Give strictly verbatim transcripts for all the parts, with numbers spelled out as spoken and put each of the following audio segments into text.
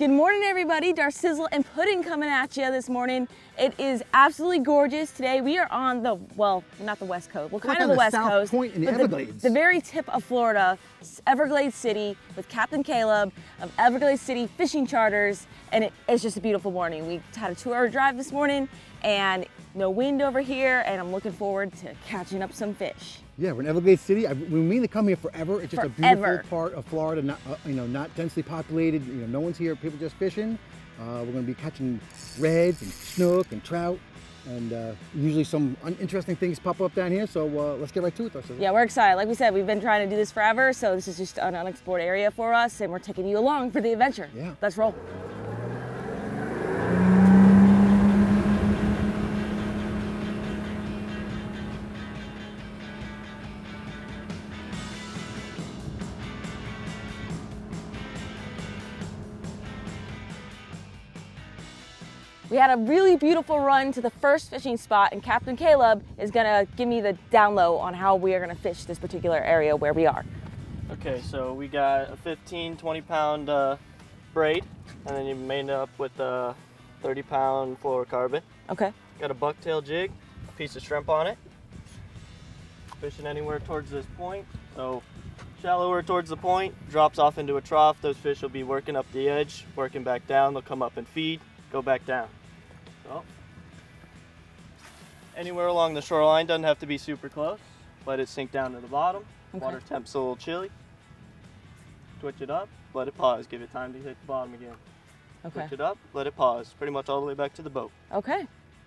Good morning, everybody. Darcizzle and Pudding coming at you this morning. It is absolutely gorgeous today. We are on the, well, not the West Coast. Well, kind We're of the, the West South Coast. Point in the Everglades. The, the very tip of Florida, Everglades City, with Captain Caleb of Everglades City Fishing Charters, and it, it's just a beautiful morning. We had a two-hour drive this morning, and no wind over here, and I'm looking forward to catching up some fish. Yeah, we're in Everglades City. I, we mean to come here forever. It's just forever. a beautiful part of Florida, not, uh, you know, not densely populated. You know, no one's here. People just fishing. Uh, we're going to be catching reds and snook and trout, and uh, usually some interesting things pop up down here. So uh, let's get right to it, Darcizzle. Yeah, we're excited. Like we said, we've been trying to do this forever, so this is just an unexplored area for us, and we're taking you along for the adventure. Yeah, let's roll. We had a really beautiful run to the first fishing spot, and Captain Caleb is gonna give me the down low on how we are gonna fish this particular area where we are. Okay, so we got a fifteen, twenty pound uh, braid, and then you made it up with a thirty pound fluorocarbon. Okay. Got a bucktail jig, a piece of shrimp on it. Fishing anywhere towards this point, so shallower towards the point, drops off into a trough. Those fish will be working up the edge, working back down. They'll come up and feed, go back down. So, anywhere along the shoreline, doesn't have to be super close. Let it sink down to the bottom. Okay. Water temp's a little chilly. Twitch it up, let it pause. Give it time to hit the bottom again. Okay. Twitch it up, let it pause. Pretty much all the way back to the boat. Okay,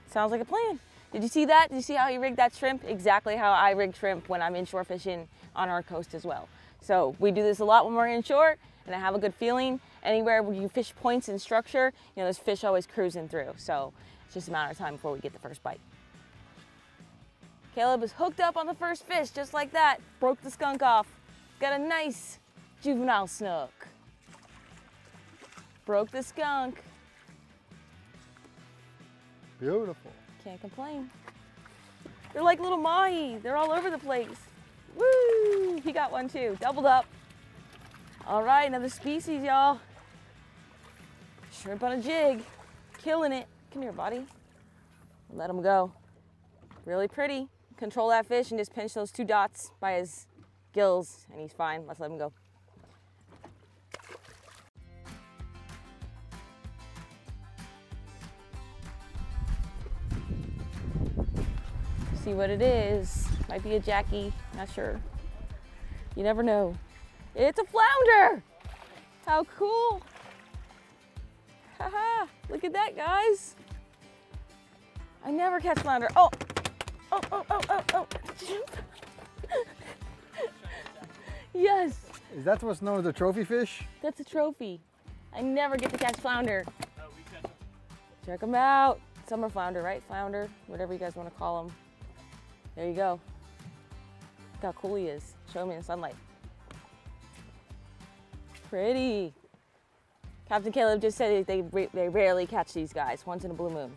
sounds like a plan. Did you see that? Did you see how you rigged that shrimp? Exactly how I rig shrimp when I'm inshore fishing on our coast as well. So we do this a lot when we're inshore, and I have a good feeling. Anywhere where you fish points and structure, you know, there's fish always cruising through. So it's just a matter of time before we get the first bite. Caleb is hooked up on the first fish, just like that. Broke the skunk off. Got a nice juvenile snook. Broke the skunk. Beautiful. Can't complain. They're like little mahi. They're all over the place. Woo! He got one too, doubled up. All right, another species, y'all. Shrimp on a jig, killing it. Come here, buddy. Let him go. Really pretty. Control that fish and just pinch those two dots by his gills, and he's fine. Let's let him go. See what it is. Might be a jackie, not sure. You never know. It's a flounder. How cool. Haha, look at that, guys. I never catch flounder. Oh, oh, oh, oh, oh, oh. Yes. Is that what's known as a trophy fish? That's a trophy. I never get to catch flounder. No, we catch them. Check them out. Summer flounder, right? Flounder, whatever you guys want to call them. There you go. Look how cool he is. Show him in the sunlight. Pretty. Captain Caleb just said they, they rarely catch these guys, once in a blue moon.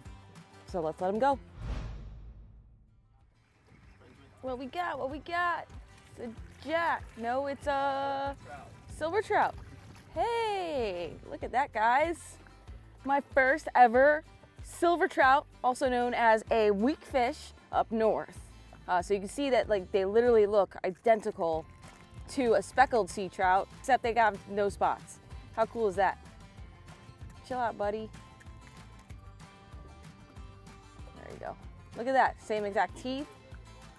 So let's let them go. What we got, what we got? It's a jack. No, it's a silver trout. Hey, look at that, guys. My first ever silver trout, also known as a weak fish up north. Uh, so you can see that like they literally look identical to a speckled sea trout, except they got no spots. How cool is that? Chill out, buddy. There you go. Look at that, same exact teeth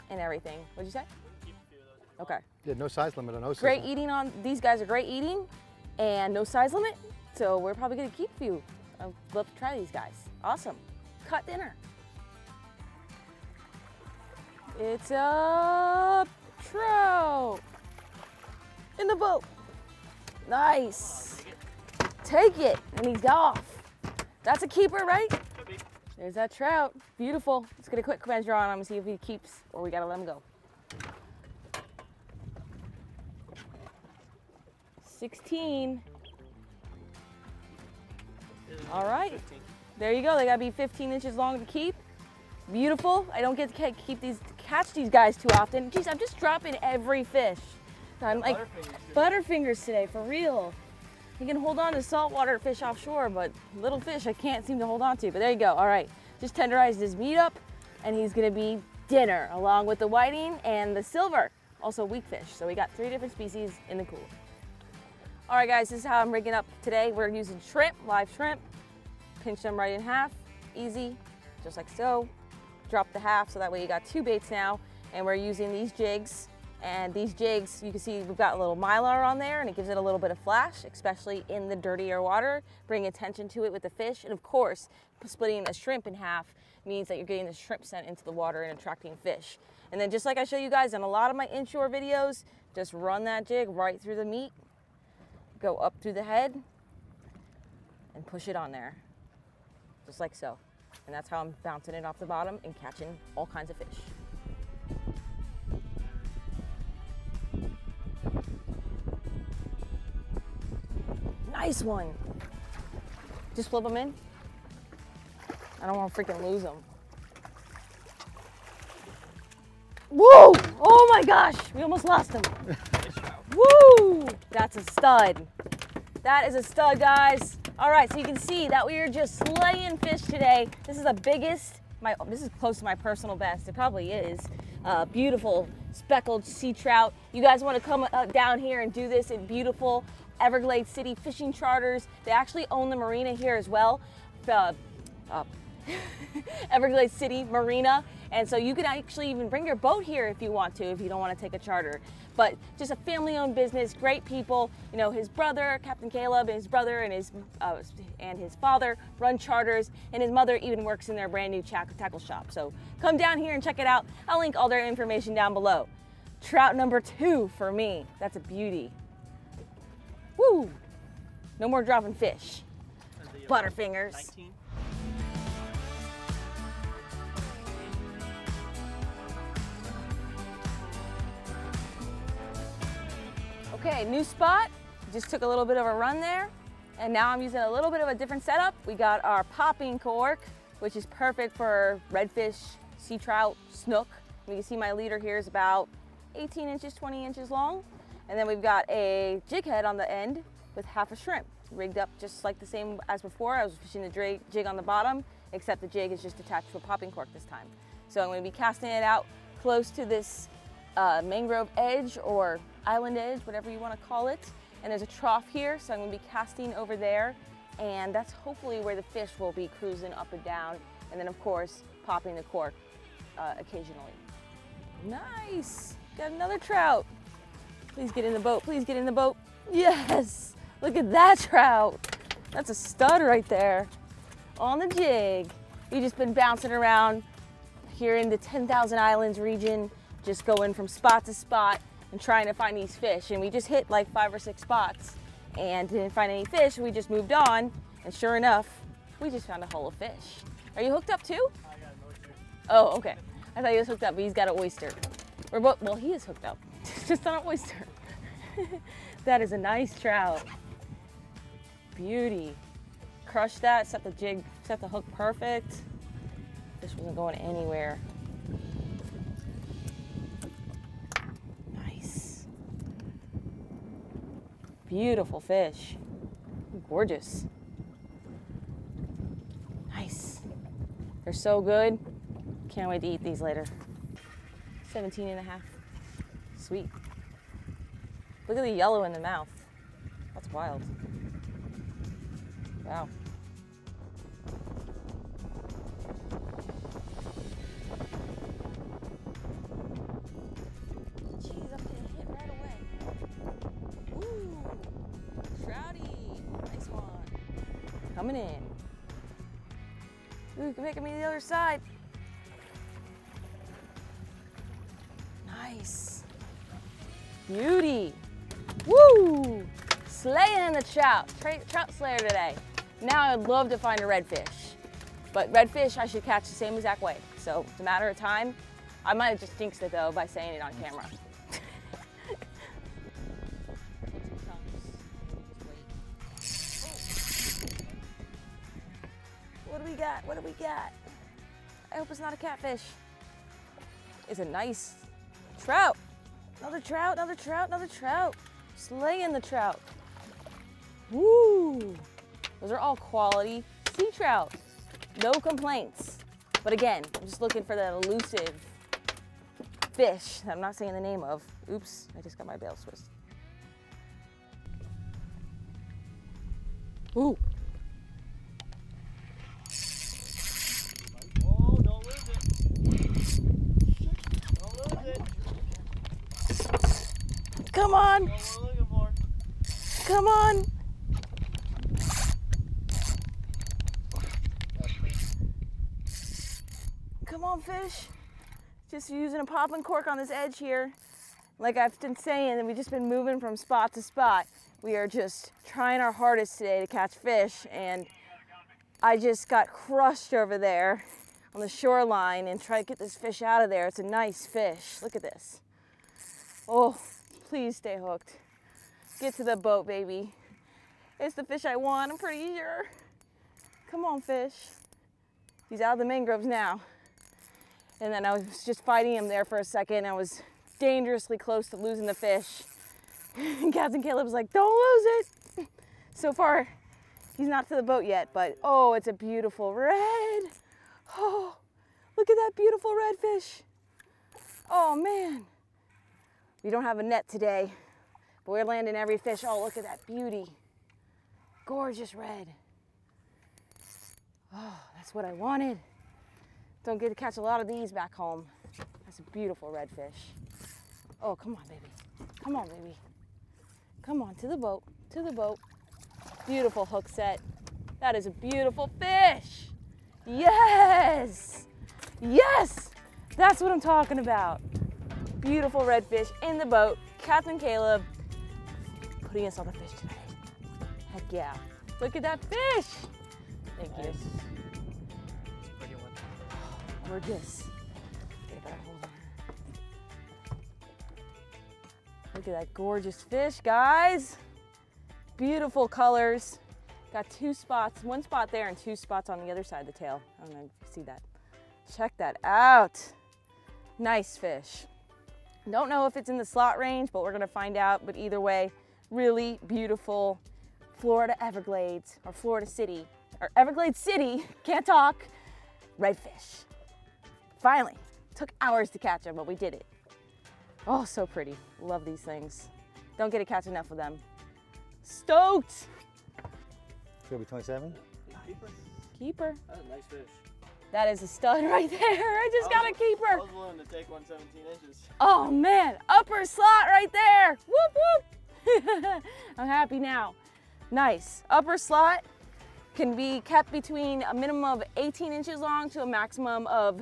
and everything. What'd you say? Okay. Yeah, no size limit on those. Great eating on, these guys are great eating and no size limit, so we're probably gonna keep a few. I'd love to try these guys. Awesome. Cut dinner. It's a trout. In the boat. Nice. Oh, take, it. take it, and he's off. That's a keeper, right? Could be. There's that trout, beautiful. Let's get a quick measure on him and see if he keeps, or we gotta let him go. sixteen. All right, fifteen. There you go. They gotta be fifteen inches long to keep. Beautiful. I don't get to keep these, catch these guys too often. Geez, I'm just dropping every fish. I'm like Butterfingers, Butterfingers today, for real. You can hold on to saltwater fish offshore, but little fish I can't seem to hold on to. But there you go. All right, just tenderized his meat up, and he's gonna be dinner along with the whiting and the silver, also weak fish. So we got three different species in the cooler. All right, guys, this is how I'm rigging up today. We're using shrimp, live shrimp. Pinch them right in half, easy, just like so. Drop the half, so that way you got two baits now. And we're using these jigs. And these jigs, you can see we've got a little mylar on there, and it gives it a little bit of flash, especially in the dirtier water, bring attention to it with the fish. And of course, splitting a shrimp in half means that you're getting the shrimp scent into the water and attracting fish. And then just like I show you guys in a lot of my inshore videos, just run that jig right through the meat, go up through the head, and push it on there, just like so. And that's how I'm bouncing it off the bottom and catching all kinds of fish. Nice one. Just flip them in. I don't want to freaking lose them. Woo! Oh my gosh, we almost lost them. Woo! That's a stud. That is a stud, guys. All right, so you can see that we are just slaying fish today. This is the biggest, my, this is close to my personal best. It probably is. Uh, beautiful speckled sea trout. You guys want to come uh, down here and do this in beautiful Everglades City Fishing Charters. They actually own the marina here as well, uh, uh, Everglades City Marina. And so you can actually even bring your boat here if you want to, if you don't want to take a charter. But just a family-owned business, great people. You know, his brother, Captain Caleb, and his brother and his uh, and his father run charters, and his mother even works in their brand new tackle shop. So come down here and check it out. I'll link all their information down below. Trout number two for me. That's a beauty. Woo! No more dropping fish. Butterfingers. nineteen. Okay, new spot. Just took a little bit of a run there, and now I'm using a little bit of a different setup. We got our popping cork, which is perfect for redfish, sea trout, snook. And you can see my leader here is about eighteen inches, twenty inches long. And then we've got a jig head on the end with half a shrimp, rigged up just like the same as before. I was fishing the jig on the bottom, except the jig is just attached to a popping cork this time. So I'm gonna be casting it out close to this uh, mangrove edge or island edge, whatever you wanna call it. And there's a trough here, so I'm gonna be casting over there. And that's hopefully where the fish will be cruising up and down. And then of course, popping the cork uh, occasionally. Nice, got another trout. Please get in the boat, please get in the boat. Yes, look at that trout. That's a stud right there. On the jig. We've just been bouncing around here in the ten thousand Islands region, just going from spot to spot and trying to find these fish. And we just hit like five or six spots and didn't find any fish. We just moved on, and sure enough, we just found a hole of fish. Are you hooked up too? I got an oyster. Oh, okay. I thought he was hooked up, but he's got an oyster. We're both, well, he is hooked up. Just an oyster. That is a nice trout. Beauty. Crush that, set the jig, set the hook perfect. This wasn't going anywhere. Nice. Beautiful fish. Gorgeous. Nice. They're so good. Can't wait to eat these later. seventeen and a half. Sweet. Look at the yellow in the mouth. That's wild. Wow. Jeez, I'm gonna hit right away. Ooh, trouty. Nice one. Coming in. Ooh, making me the other side. Nice. Beauty. Woo! Slaying in the trout. Tra trout slayer today. Now I'd love to find a redfish. But redfish I should catch the same exact way. So it's a matter of time. I might have just jinxed it though by saying it on camera. What do we got? What do we got? I hope it's not a catfish. It's a nice trout. Another trout, another trout, another trout. Slaying the trout. Woo! Those are all quality sea trout. No complaints. But again, I'm just looking for that elusive fish that I'm not saying the name of. Oops, I just got my bail twisted. Ooh. Oh, don't lose it. Don't lose it. Come on. That's what we're looking for. Come on. Come on, fish. Just using a popping cork on this edge here. Like I've been saying, we've just been moving from spot to spot. We are just trying our hardest today to catch fish, and I just got crushed over there on the shoreline and try to get this fish out of there. It's a nice fish. Look at this. Oh, please stay hooked. Get to the boat, baby. It's the fish I want, I'm pretty sure. Come on, fish. He's out of the mangroves now. And then I was just fighting him there for a second. I was dangerously close to losing the fish. And Captain Caleb's like, don't lose it. So far, he's not to the boat yet, but oh, it's a beautiful red. Oh, look at that beautiful red fish. Oh man. We don't have a net today, but we're landing every fish. Oh, look at that beauty. Gorgeous red. Oh, that's what I wanted. Don't get to catch a lot of these back home. That's a beautiful red fish. Oh, come on, baby. Come on, baby. Come on, to the boat, to the boat. Beautiful hook set. That is a beautiful fish. Yes, yes, that's what I'm talking about. Beautiful redfish in the boat. Captain Caleb putting us on the fish today. Heck yeah. Look at that fish. Thank nice. you. Oh, gorgeous. Look at that gorgeous fish, guys. Beautiful colors. Got two spots, one spot there and two spots on the other side of the tail. I don't know if you see that. Check that out. Nice fish. Don't know if it's in the slot range, but we're gonna find out. But either way, really beautiful Florida Everglades or Florida City or Everglades City, can't talk, redfish. Finally, took hours to catch them, but we did it. Oh, so pretty. Love these things. Don't get to catch enough of them. Stoked! Could be twenty-seven. Keeper. Keeper. That's a nice fish. That is a stud right there. I just I got was, a keeper. I was willing to take one seventeen inches. Oh man, upper slot right there. Whoop whoop. I'm happy now. Nice. Upper slot can be kept between a minimum of eighteen inches long to a maximum of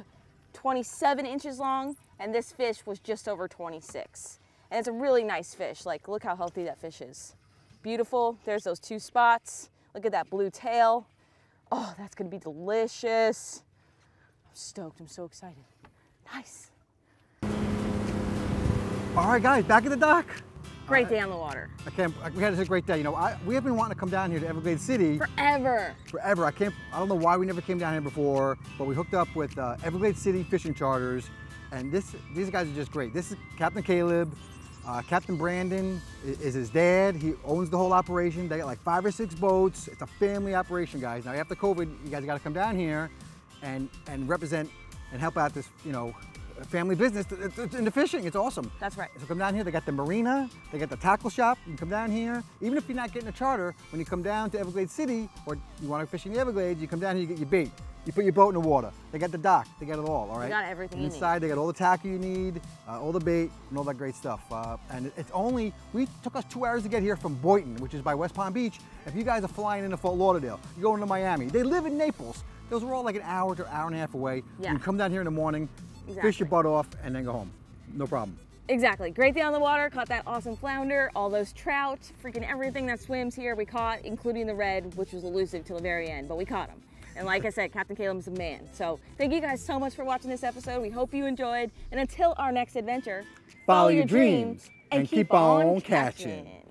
twenty-seven inches long. And this fish was just over twenty-six. And it's a really nice fish. Like, look how healthy that fish is. Beautiful. There's those two spots. Look at that blue tail. Oh, that's gonna be delicious. I'm stoked, I'm so excited. Nice. All right, guys, back at the dock. Great day on the water. I can't, we had a great day. You know, I, we have been wanting to come down here to Everglades City. Forever. Forever, I can't, I don't know why we never came down here before, but we hooked up with uh, Everglades City Fishing Charters. And this, these guys are just great. This is Captain Caleb. Uh, Captain Brandon is, is his dad. He owns the whole operation. They got like five or six boats. It's a family operation, guys. Now after COVID, you guys got to come down here and and represent and help out this, you know, family business in the fishing. It's awesome. That's right. So come down here. They got the marina. They got the tackle shop. You can come down here. Even if you're not getting a charter, when you come down to Everglades City or you want to fish in the Everglades, you come down here. You get your bait. You put your boat in the water. They got the dock. They got it all, all right? They got everything you need. Inside, they got all the tackle you need, uh, all the bait, and all that great stuff. Uh, and it's only, we took us two hours to get here from Boynton, which is by West Palm Beach. If you guys are flying into Fort Lauderdale, you're going to Miami. They live in Naples. Those were all like an hour to an hour and a half away. Yeah. You can come down here in the morning, exactly. Fish your butt off, and then go home. No problem. Exactly. Great day on the water. Caught that awesome flounder, all those trout, freaking everything that swims here we caught, including the red, which was elusive till the very end, but we caught them. And like I said, Captain Caleb's a man. So thank you guys so much for watching this episode. We hope you enjoyed. And until our next adventure, follow, follow your dreams, dreams and keep, keep on catching. catching.